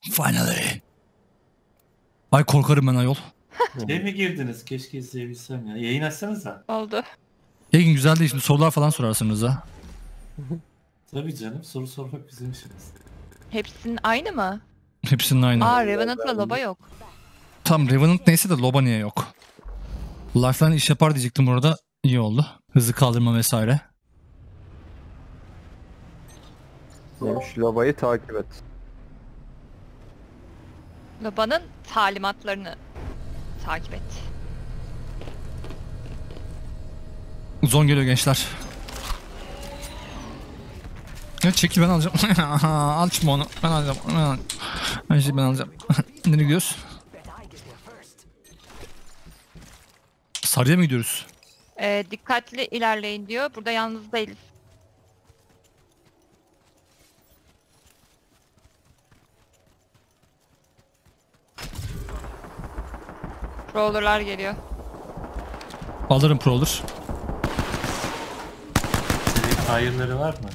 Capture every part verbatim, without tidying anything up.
Finally. Ay korkarım ben ayol. Şey mi girdiniz? Keşke izleyebilsem ya. Yayın açsanız da. Oldu. Yayın güzel değil şimdi, sorular falan sorarsınız ha. Tabii canım, soru sormak bizim işimiz. Hepsinin aynı mı? Hepsinin aynı. Aa, Revenant'la Loba yok. Tam Revenant neyse de Loba niye yok? Lifeline iş yapar diyecektim orada. İyi oldu. Hızlı kaldırma vesaire. Demiş Loba'yı takip et. Loba'nın talimatlarını takip et. Zon geliyor gençler. Evet, çekil, ben alacağım. Al çıkma onu. Ben alacağım. Her şeyi ben alacağım. Nereye gidiyoruz? Sarıya mı gidiyoruz? E, dikkatli ilerleyin diyor. Burada yalnız değiliz. Prowler'lar geliyor. Alırım Prowler. Senin hayırları var mı?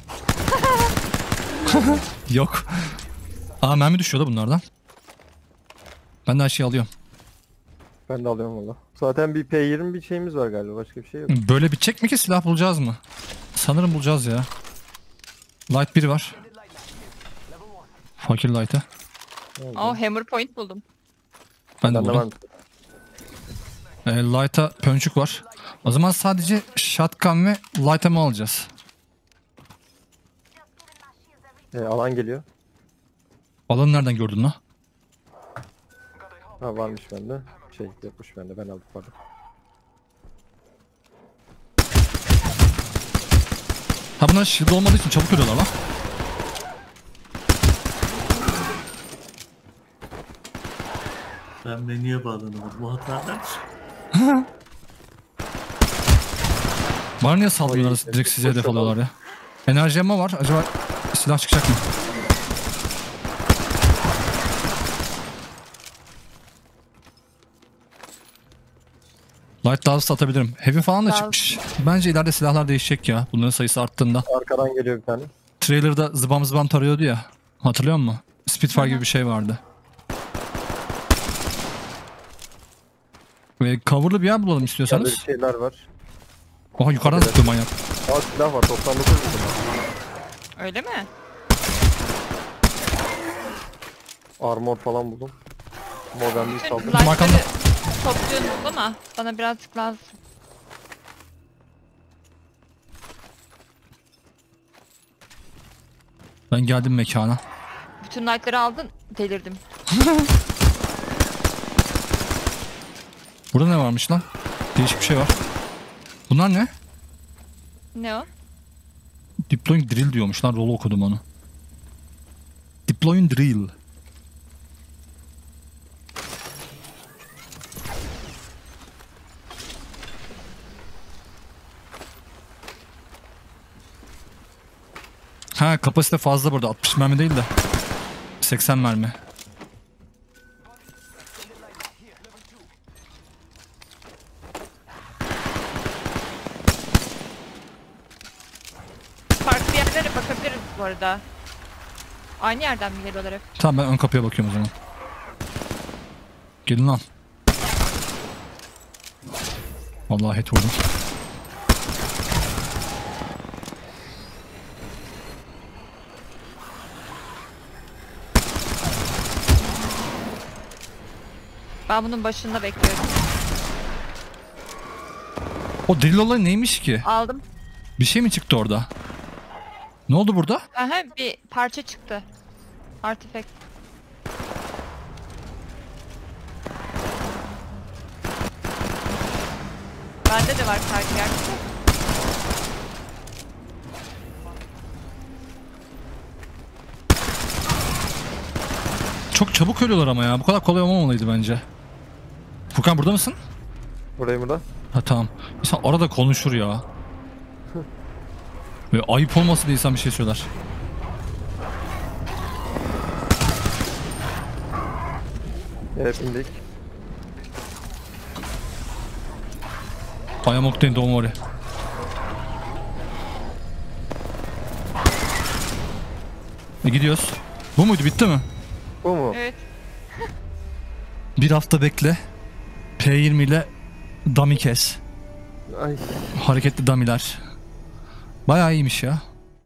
Yok. Aa, mermi düşüyor da bunlardan. Ben de her şeyi alıyorum. Ben de alıyorum valla. Zaten bir P yirmi bir şeyimiz var galiba, başka bir şey yok. Böyle bitecek mi ki, silah bulacağız mı? Sanırım bulacağız ya. Light bir var. Fakir light'ı. Oh, hammer point buldum. Ben de buldum. E, light'a pönçük var. O zaman sadece shotgun ve light'a mı alacağız? E, alan geliyor. Alanı nereden gördün lan? Ha, varmış bende. Şey yapmış bende, ben aldım pardon. Ha, bunlar shield olmadığı için çabuk ölüyorlar lan. Ben menüye bağlanamadım, bu hatadan. Var niye saldırıyorlar direkt evet, size hedef alıyorlar ya. Enerji ama var, acaba silah çıkacak mı? Light Love'ı satabilirim. Heavy falan da Love çıkmış. Bence ileride silahlar değişecek ya. Bunların sayısı arttığında. Arkadan geliyor bir tane. Trailer'da zıbam zıbam tarıyordu ya. Hatırlıyor musun? Spitfire gibi bir şey vardı. Ve cover'lı bir yer bulalım istiyorsanız. Yerde şeyler var. Oha, yukarıdan evet. Sıktı manyak. Aa, silah var. doksan dokuz buldum. Öyle mi? Armor falan buldum. Modern bir saldırı. Markamda. Topluyorum ama bana birazcık lazım. Ben geldim mekana. Bütün light'ları aldın, delirdim. Burada ne varmış lan? Değişik bir şey var. Bunlar ne? Ne o? Deploying Drill diyormuş lan, rolu okudum onu. Deploying Drill. Ha, kapasite fazla burada, altmış mermi değil de seksen mermi. Farklı yerlere bakabiliriz bu arada. Aynı yerden mi geliyorlar hep? Tamam, ben ön kapıya bakıyorum o zaman. Gelin lan. Vallahi hit vurdum. Ben bunun başında bekliyorum. O delil olayı neymiş ki? Aldım. Bir şey mi çıktı orada? Ne oldu burada? Aha, bir parça çıktı. Artifekt. Bende de var parça gerçekten. Çok çabuk ölüyorlar ama ya. Bu kadar kolay olmamalıydı bence. Furkan, burada mısın? Buradayım, burada. Ha tamam. İnsan arada konuşur ya. Ve ayıp olması diye insan bir şey söyler. Evet, indik. I am okay, don't worry. E, gidiyoruz. Bu muydu? Bitti mi? Bu mu? Evet. Bir hafta bekle. P yirmi ile dummy kes. Ay. Hareketli dummy'ler. Bayağı iyiymiş ya.